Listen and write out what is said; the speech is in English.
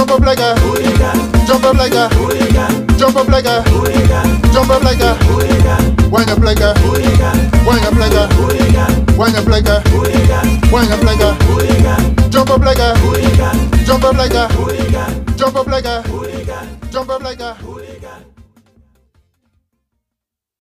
Jump up like a